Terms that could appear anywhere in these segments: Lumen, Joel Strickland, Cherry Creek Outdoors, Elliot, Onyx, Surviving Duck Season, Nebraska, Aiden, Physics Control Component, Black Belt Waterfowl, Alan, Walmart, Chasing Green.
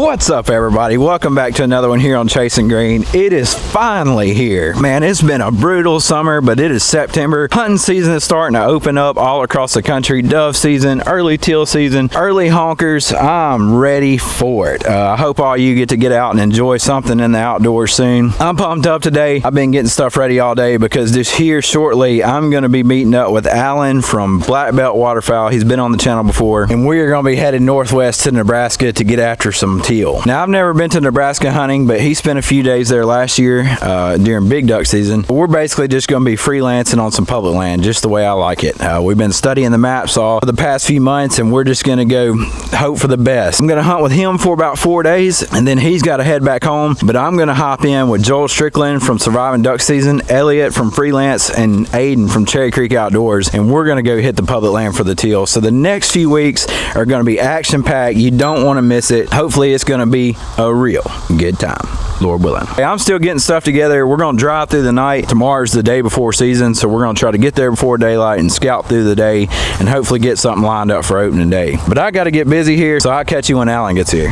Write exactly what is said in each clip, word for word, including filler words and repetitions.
What's up, everybody? Welcome back to another one here on Chasing Green. It is finally here, man. It's been a brutal summer, but it is September. Hunting season is starting to open up all across the country. Dove season, early teal season, early honkers. I'm ready for it. uh, I hope all you get to get out and enjoy something in the outdoors soon. I'm pumped up today. I've been getting stuff ready all day because this here shortly I'm going to be meeting up with Alan from Black Belt Waterfowl. He's been on the channel before, and we're going to be headed northwest to Nebraska to get after some teal. Now, I've never been to Nebraska hunting, but he spent a few days there last year uh, during big duck season. But we're basically just going to be freelancing on some public land, just the way I like it. Uh, we've been studying the maps all for the past few months, and we're just going to go hope for the best. I'm going to hunt with him for about four days, and then he's got to head back home. But I'm going to hop in with Joel Strickland from Surviving Duck Season, Elliot from Freelance, and Aiden from Cherry Creek Outdoors, and we're going to go hit the public land for the teal. So the next few weeks are going to be action-packed. You don't want to miss it. Hopefully, it's going to be a real good time, Lord willing. Hey, I'm still getting stuff together. We're going to drive through the night. Tomorrow's the day before season, so we're going to try to get there before daylight and scout through the day and hopefully get something lined up for opening day. But I got to get busy here, so I'll catch you when Alan gets here.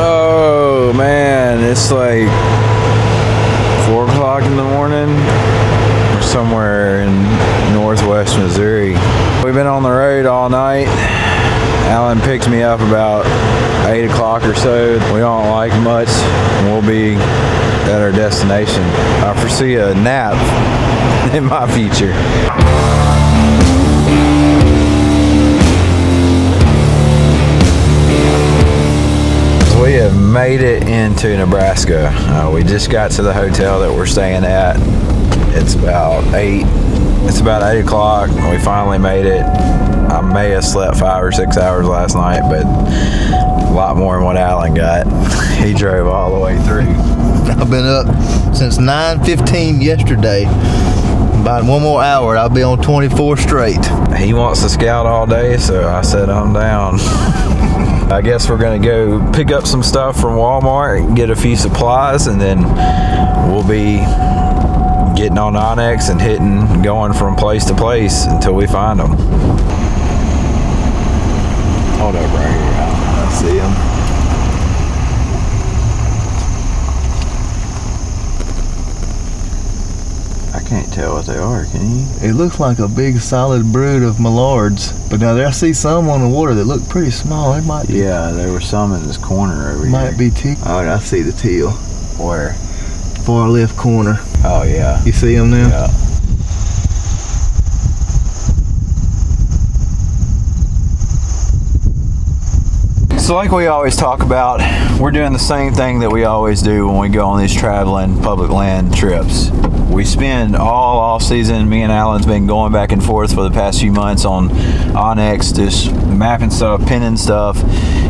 Oh, man, it's like four o'clock in the morning or somewhere in northwest Missouri. We've been on the road all night. Alan picked me up about eight o'clock or so. We don't like much, and we'll be at our destination. I foresee a nap in my future. We have made it into Nebraska. Uh, we just got to the hotel that we're staying at. It's about eight. It's about eight o'clock and we finally made it. I may have slept five or six hours last night, but a lot more than what Alan got. He drove all the way through. I've been up since nine fifteen yesterday. About one more hour, I'll be on twenty-four straight. He wants to scout all day, so I said I'm down. I guess we're gonna go pick up some stuff from Walmart, get a few supplies, and then we'll be getting on Onyx and hitting, going from place to place until we find them. Hold up right here, I see them. I can't tell what they are, can you? It looks like a big solid brood of Millards, but now there I see some on the water that look pretty small. They might be. Yeah, there were some in this corner over might here. Might be teal. Oh, I see the teal. Where? Far left corner. Oh yeah. You see them now? Yeah. So like we always talk about, we're doing the same thing that we always do when we go on these traveling public land trips. We spend all off season, me and Alan's been going back and forth for the past few months on Onyx, just mapping stuff, pinning stuff.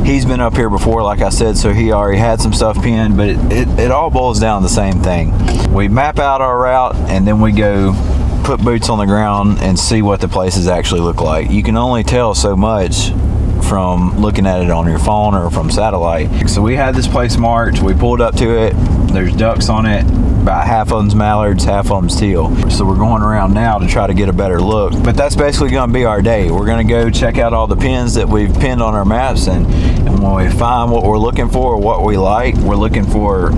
He's been up here before, like I said, so he already had some stuff pinned, but it, it, it all boils down to the same thing. We map out our route and then we go put boots on the ground and see what the places actually look like. You can only tell so much from looking at it on your phone or from satellite. So we had this place marked, we pulled up to it, there's ducks on it, about half of them's mallards, half of them's teal. So we're going around now to try to get a better look, but that's basically gonna be our day. We're gonna go check out all the pins that we've pinned on our maps, and, and when we find what we're looking for or what we like, we're looking for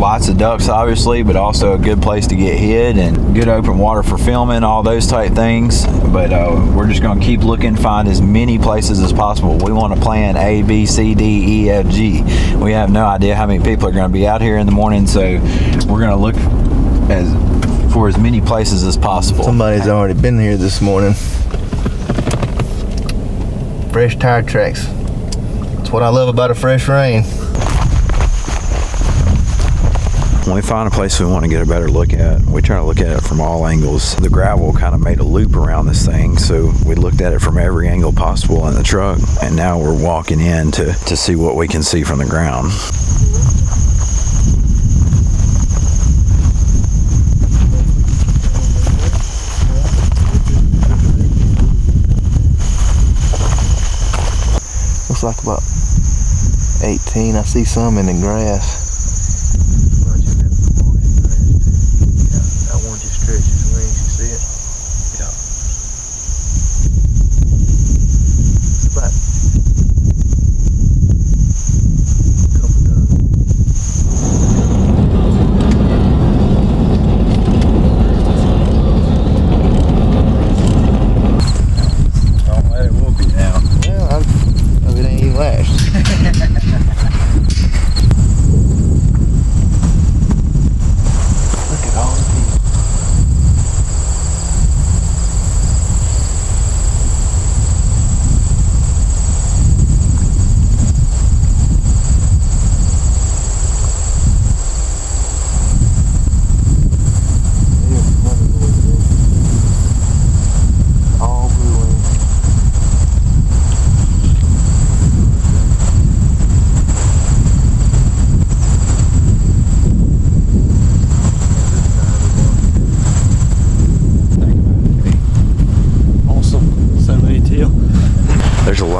lots of ducks obviously, but also a good place to get hid and good open water for filming, all those type things. But uh, we're just gonna keep looking, find as many places as possible. We want to plan A, B, C, D, E, F, G. We have no idea how many people are gonna be out here in the morning, so we're gonna look as for as many places as possible. Somebody's already been here this morning. Fresh tire tracks. That's what I love about a fresh rain. When we find a place we want to get a better look at, we try to look at it from all angles. The gravel kind of made a loop around this thing, so we looked at it from every angle possible in the truck, and now we're walking in to, to see what we can see from the ground. Looks like about eighteen. I see some in the grass. Stretch his wings, you see it? Yeah.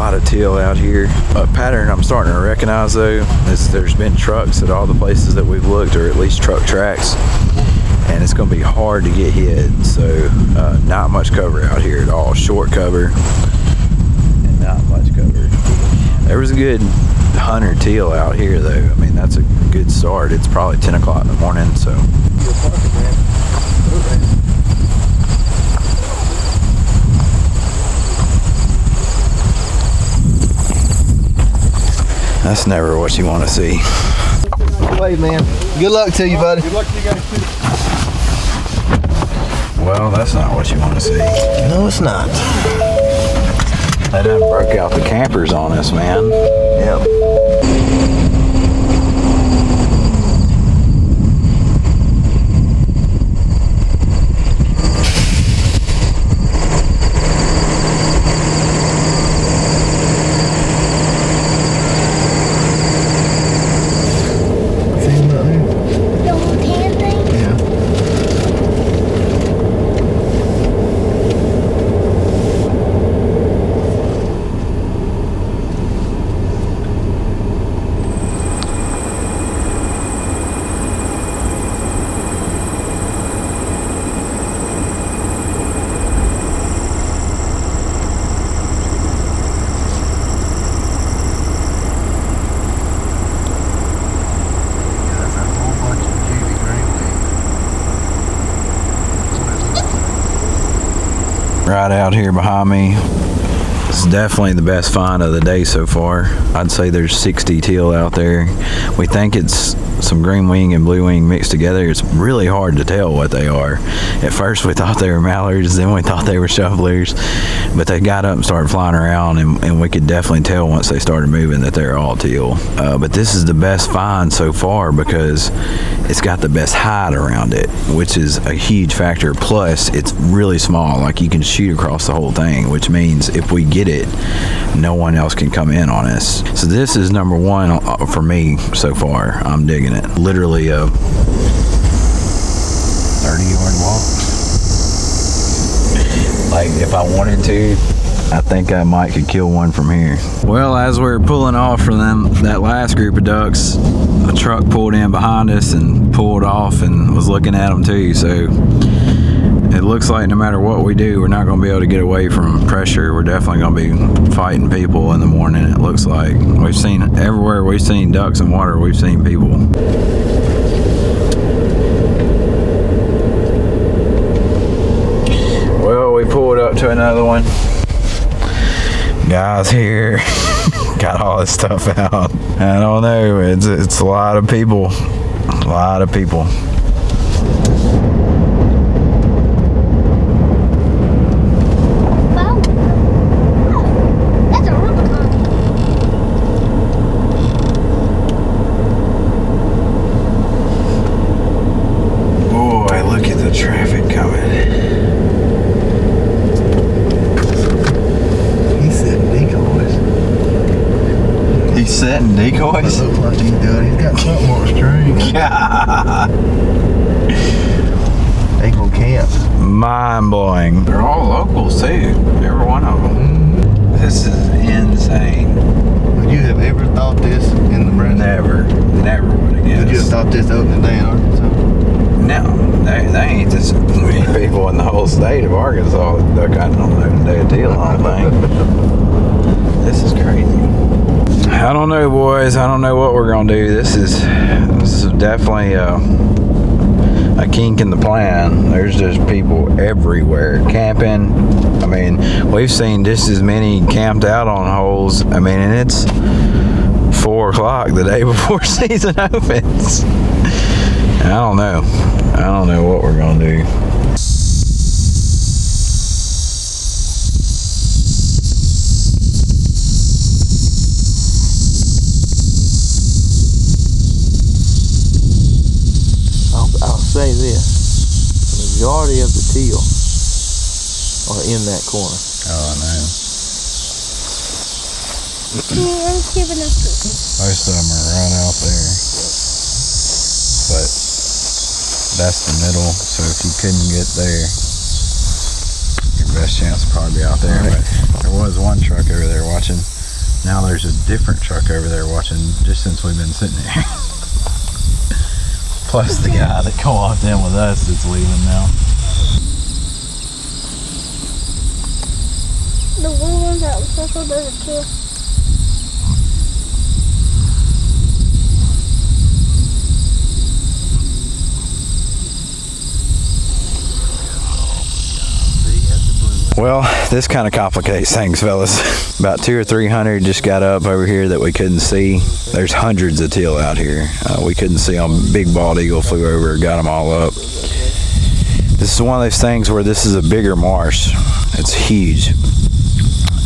lot of teal out here. A pattern I'm starting to recognize though is there's been trucks at all the places that we've looked, or at least truck tracks, and it's going to be hard to get hit. So uh, not much cover out here at all. Short cover and not much cover. There was a good hunter teal out here though. I mean, that's a good start. It's probably ten o'clock in the morning, so. That's never what you want to see. Hey man, good luck to you, buddy. Good luck to you guys too. Well, that's not what you want to see. No, it's not. They done broke out the campers on us, man. Yep. Right out here behind me, it's definitely the best find of the day so far. I'd say there's sixty teal out there. We think it's some green wing and blue wing mixed together. It's really hard to tell what they are. At first we thought they were mallards, then we thought they were shovelers, but they got up and started flying around, and, and we could definitely tell once they started moving that they're all teal. Uh, but this is the best find so far because it's got the best hide around it, which is a huge factor. Plus it's really small, like you can shoot across the whole thing, which means if we get it, no one else can come in on us. So this is number one for me so far. I'm digging it. Literally a thirty yard walk. Like if I wanted to, I think I might could kill one from here. Well, as we were pulling off from them, that last group of ducks, a truck pulled in behind us and pulled off and was looking at them too. So it looks like no matter what we do, we're not going to be able to get away from pressure. We're definitely going to be fighting people in the morning, it looks like. We've seen everywhere. We've seen ducks in water. We've seen people. Well, we pulled up to another one. Guys here got all this stuff out. I don't know. It's, it's a lot of people. A lot of people. Setting decoys. It looks like he does. He's got something more string. Yeah. They go camp. Mind blowing. They're all locals too. Every one of them. This is insane. Would you have ever thought this in the brand? Never. Never would have guessed. Would you have thought this opening day in Arkansas? No. They, they ain't this many people in the whole state of Arkansas that got an opening day deal on thing. This is crazy. I don't know, boys. I don't know what we're gonna do. This is this is definitely a, a kink in the plan. There's just people everywhere camping. I mean, we've seen just as many camped out on holes. I mean, and it's four o'clock the day before season opens. I don't know. I don't know what we're gonna do. Say this, the majority of the teal are in that corner. Oh, I know. Most of them are right out there, but that's the middle, so if you couldn't get there, you're best chance of probably out there. Right. But there was one truck over there watching. Now there's a different truck over there watching just since we've been sitting here. Plus the guy that co-opted in with us is leaving now. The one that was special does it too. Well, this kind of complicates things, fellas. About two or three hundred just got up over here that we couldn't see. There's hundreds of teal out here. Uh, we couldn't see them. Big bald eagle flew over, got them all up. This is one of those things where this is a bigger marsh. It's huge.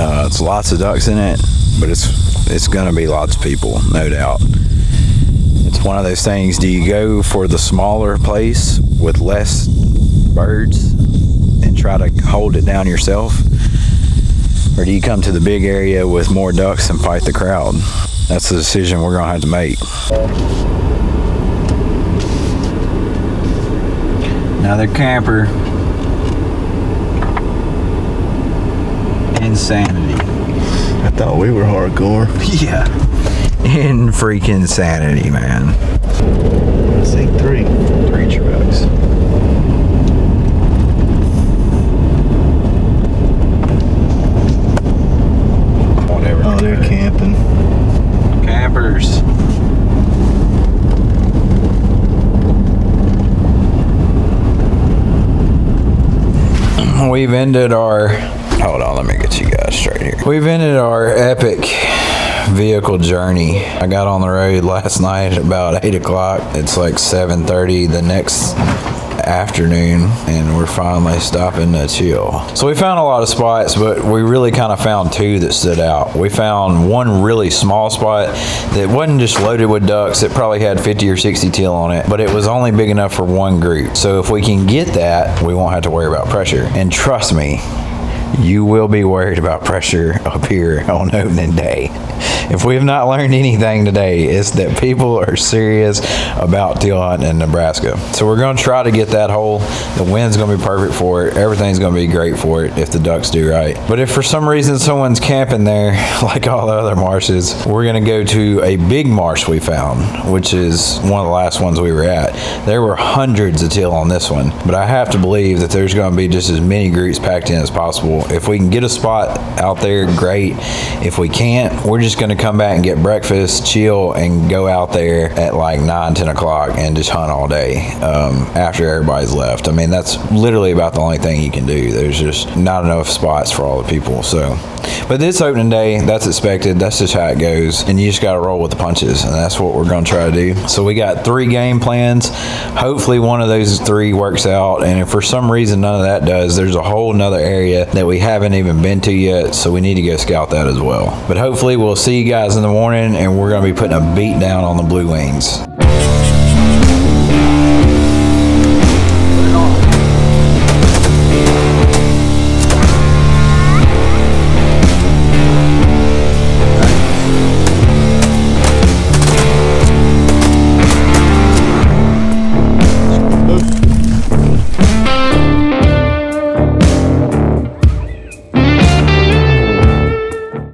Uh, it's lots of ducks in it, but it's it's gonna be lots of people, no doubt. It's one of those things, do you go for the smaller place with less birds and try to hold it down yourself? Or do you come to the big area with more ducks and fight the crowd? That's the decision we're gonna have to make. Another camper. Insanity. I thought we were hardcore. Yeah. In freaking insanity, man. I see three. Three trucks. Oh, they're camping. Campers. We've ended our... Hold on, let me get you guys straight here. We've ended our epic vehicle journey. I got on the road last night at about eight o'clock. It's like seven thirty the next afternoon, and we're finally stopping to chill. So we found a lot of spots, but we really kind of found two that stood out. We found one really small spot that wasn't just loaded with ducks. It probably had fifty or sixty teal on it, but it was only big enough for one group. So if we can get that, we won't have to worry about pressure. And trust me, you will be worried about pressure up here on opening day. If we have not learned anything today, it's that people are serious about teal hunting in Nebraska. So we're going to try to get that hole. The wind's going to be perfect for it. Everything's going to be great for it if the ducks do right. But if for some reason someone's camping there, like all the other marshes, we're going to go to a big marsh we found, which is one of the last ones we were at. There were hundreds of teal on this one, but I have to believe that there's going to be just as many groups packed in as possible. If we can get a spot out there, great. If we can't, we're just gonna come back and get breakfast, chill, and go out there at like nine, ten o'clock and just hunt all day um, after everybody's left. I mean, that's literally about the only thing you can do. There's just not enough spots for all the people. So, but this opening day, that's expected. That's just how it goes. And you just gotta roll with the punches, and that's what we're gonna try to do. So we got three game plans. Hopefully one of those three works out. And if for some reason none of that does, there's a whole nother area that we We haven't even been to yet, so we need to go scout that as well. But hopefully we'll see you guys in the morning, and we're going to be putting a beat down on the Blue Wings.